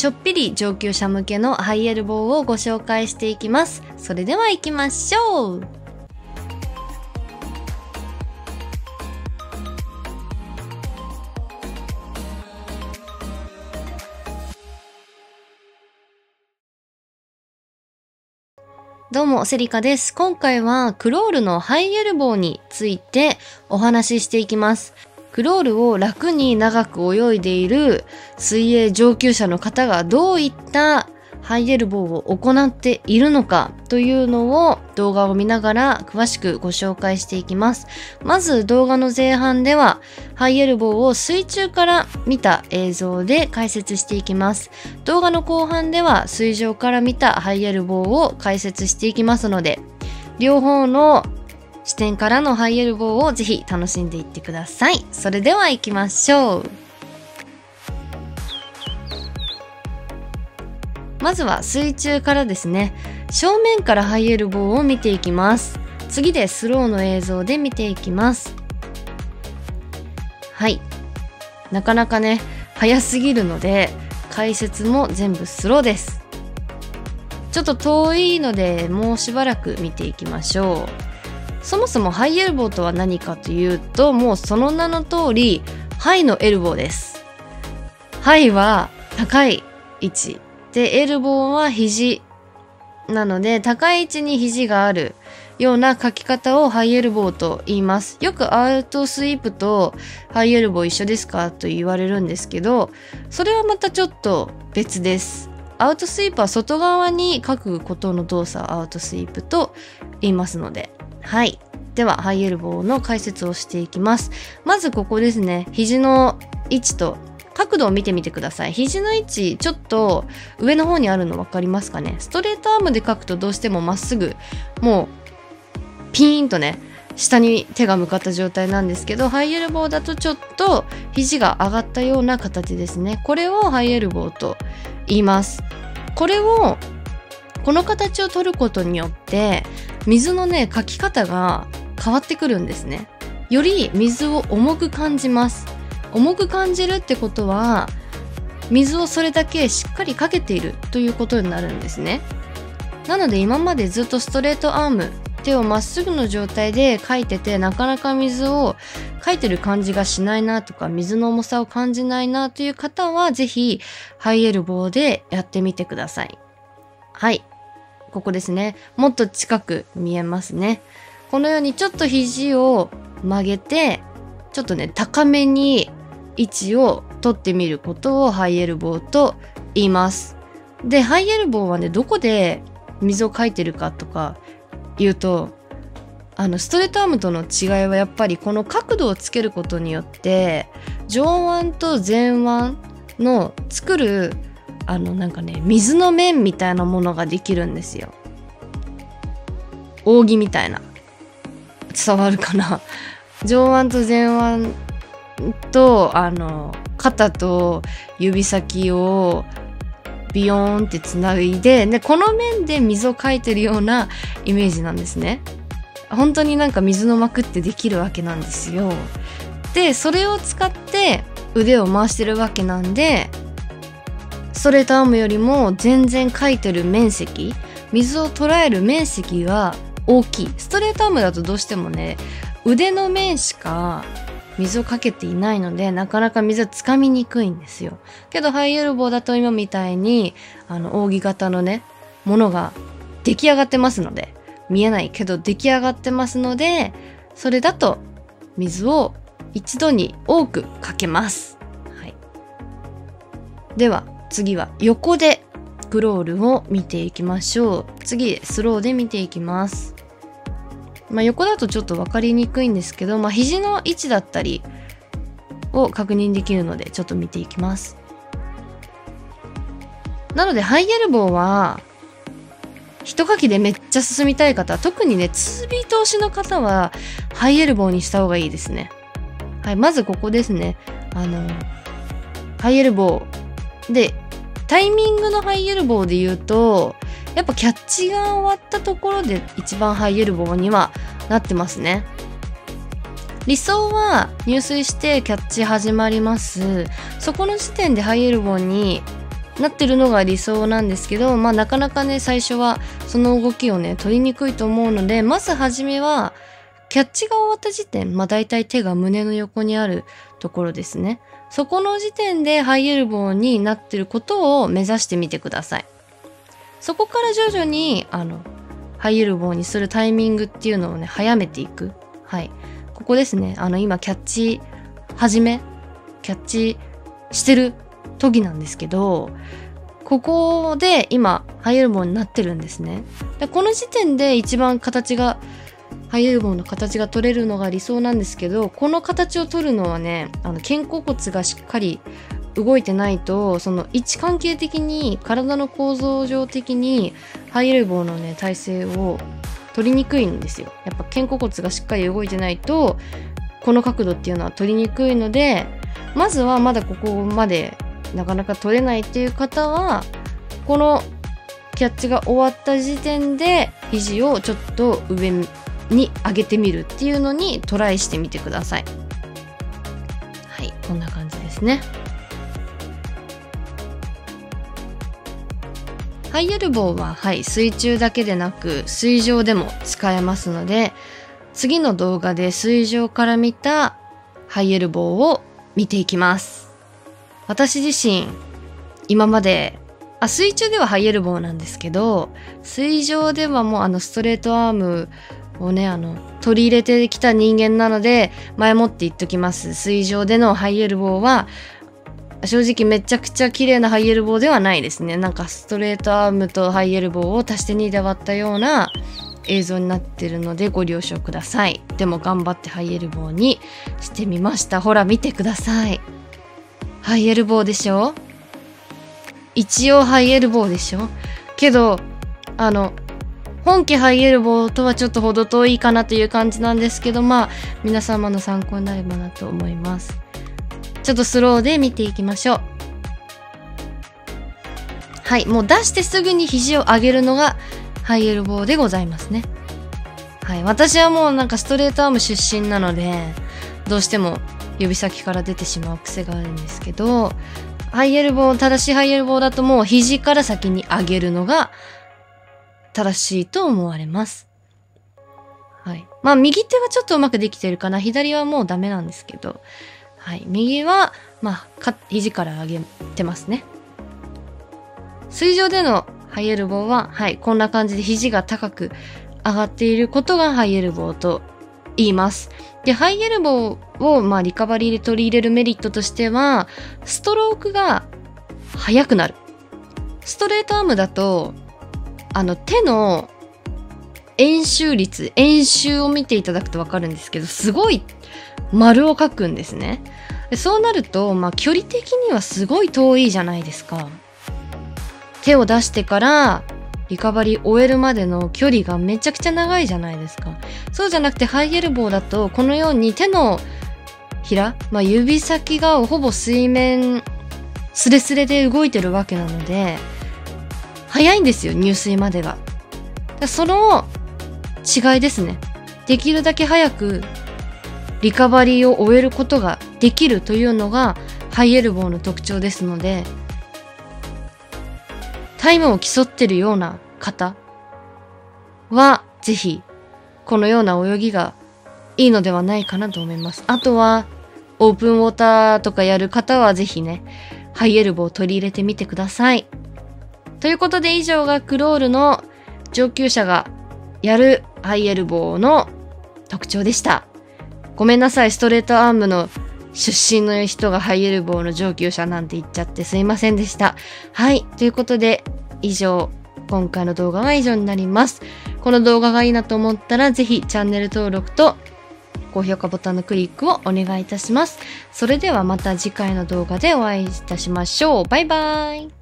ちょっぴり上級者向けのハイエルボーをご紹介していきます。それでは行きましょう。どうも、セリカです。今回はクロールのハイエルボーについてお話ししていきます。クロールを楽に長く泳いでいる水泳上級者の方がどういったハイエルボーを行っているのかというのを動画を見ながら詳しくご紹介していきます。まず動画の前半ではハイエルボーを水中から見た映像で解説していきます。動画の後半では水上から見たハイエルボーを解説していきますので、両方の視点からのハイエルボーをぜひ楽しんでいってください。それでは行きましょう。まずは水中からですね。正面からハイエルボーを見ていきます。次でスローの映像で見ていきます。はい。なかなかね、早すぎるので、解説も全部スローです。ちょっと遠いので、もうしばらく見ていきましょう。そもそもハイエルボーとは何かというと、もうその名の通り、ハイのエルボーです。ハイは高い位置。で、エルボーは肘なので、高い位置に肘があるような書き方をハイエルボーと言います。よくアウトスイープとハイエルボー一緒ですかと言われるんですけど、それはまたちょっと別です。アウトスイープは外側に書くことの動作をアウトスイープと言いますので。はい。では、ハイエルボーの解説をしていきます。まずここですね。肘の位置と角度を見てみてください。肘の位置、ちょっと上の方にあるの分かりますかね。ストレートアームで書くとどうしてもまっすぐ、もうピーンとね、下に手が向かった状態なんですけど、ハイエルボーだとちょっと肘が上がったような形ですね。これをハイエルボーと言います。これを、この形を取ることによって、水のね、書き方が変わってくるんですね。より水を重く感じます。重く感じるってことは、水をそれだけしっかりかけているということになるんですね。なので今までずっとストレートアーム、手をまっすぐの状態でかいてて、なかなか水をかいてる感じがしないなとか、水の重さを感じないなという方は、ぜひハイエルボーでやってみてください。はい。ここですね。もっと近く見えますね。このようにちょっと肘を曲げて、ちょっとね、高めに位置を取ってみることをハイエルボーと言います。で、ハイエルボーはね、どこで水をかいてるかとか言うと、ストレートアームとの違いはやっぱりこの角度をつけることによって、上腕と前腕の作る、なんかね、水の面みたいなものができるんですよ。扇みたいな。伝わるかな？上腕と前腕と肩と指先をビヨーンってつないで、ね、この面で水をかいてるようなイメージなんですね。本当になんか水の膜ってできるわけなんですよ。で、それを使って腕を回してるわけなんで、ストレートアームよりも全然かいてる面積、水を捉える面積が大きい。ストレートアームだとどうしてもね、腕の面しか水をかけていないので、なかなか水をつかみにくいんですよ。けどハイエルボーだと今みたいに扇形のね、ものが出来上がってますので、見えないけど出来上がってますので、それだと水を一度に多くかけます。はい、では次は横でクロールを見ていきましょう。次スローで見ていきます。まあ横だとちょっと分かりにくいんですけど、まあ、肘の位置だったりを確認できるので、ちょっと見ていきます。なので、ハイエルボーは、ひとかきでめっちゃ進みたい方、特にね、ツービー通しの方は、ハイエルボーにした方がいいですね。はい、まずここですね。ハイエルボー。で、タイミングのハイエルボーで言うと、やっぱキャッチが終わったところで一番ハイエルボーにはなってますね。理想は入水してキャッチ始まります。そこの時点でハイエルボーになってるのが理想なんですけど、まあなかなかね、最初はその動きをね、取りにくいと思うので、まずはじめは、キャッチが終わった時点、まあ大体手が胸の横にあるところですね。そこの時点でハイエルボーになってることを目指してみてください。そこから徐々に、ハイエルボーにするタイミングっていうのをね、早めていく。はい。ここですね。今、キャッチしてる時なんですけど、ここで今、ハイエルボーになってるんですね。で、この時点で一番ハイエルボーの形が取れるのが理想なんですけど、この形を取るのはね、肩甲骨がしっかり動いてないと、その位置関係的に、体の構造上的に、ハイエルボーのね、体勢を取りにくいんですよ。やっぱ肩甲骨がしっかり動いてないと、この角度っていうのは取りにくいので、まずはまだここまでなかなか取れないっていう方は、このキャッチが終わった時点で、肘をちょっと上に上げてみるっていうのにトライしてみてください。はい、こんな感じですね。ハイエルボーは、はい、水中だけでなく水上でも使えますので、次の動画で水上から見たハイエルボーを見ていきます。私自身、今まで水中ではハイエルボーなんですけど、水上ではもうストレートアームをね、取り入れてきた人間なので、前もって言っときます。水上でのハイエルボーは、正直めちゃくちゃ綺麗なハイエルボーではないですね。なんかストレートアームとハイエルボーを足して2で割ったような映像になってるのでご了承ください。でも頑張ってハイエルボーにしてみました。ほら見てください。ハイエルボーでしょ？一応ハイエルボーでしょ？けど、本家ハイエルボーとはちょっと程遠いかなという感じなんですけど、まあ、皆様の参考になればなと思います。ちょっとスローで見ていきましょう。はい、もう出してすぐに肘を上げるのがハイエルボーでございますね。はい、私はもうなんかストレートアーム出身なので、どうしても指先から出てしまう癖があるんですけど、ハイエルボー、正しいハイエルボーだともう肘から先に上げるのが正しいと思われます。はい。まあ右手はちょっとうまくできてるかな。左はもうダメなんですけど。はい。右は、まあ、肘から上げてますね。水上でのハイエルボーは、はい、こんな感じで肘が高く上がっていることがハイエルボーと言います。で、ハイエルボーを、まあ、リカバリーで取り入れるメリットとしては、ストロークが速くなる。ストレートアームだと、手の円周を見ていただくとわかるんですけど、すごい丸を描くんですね。でそうなると、まあ、距離的にはすごい遠いじゃないですか。手を出してから、リカバリー終えるまでの距離がめちゃくちゃ長いじゃないですか。そうじゃなくて、ハイエルボーだと、このように手のひら、まあ、指先がほぼ水面、スレスレで動いてるわけなので、早いんですよ、入水までが。その違いですね。できるだけ早くリカバリーを終えることができるというのがハイエルボーの特徴ですので、タイムを競ってるような方はぜひこのような泳ぎがいいのではないかなと思います。あとはオープンウォーターとかやる方はぜひね、ハイエルボーを取り入れてみてください。ということで以上がクロールの上級者がやるハイエルボーの特徴でした。ごめんなさい、ストレートアームの出身の人がハイエルボーの上級者なんて言っちゃってすいませんでした。はい、ということで以上、今回の動画は以上になります。この動画がいいなと思ったらぜひチャンネル登録と高評価ボタンのクリックをお願いいたします。それではまた次回の動画でお会いいたしましょう。バイバーイ。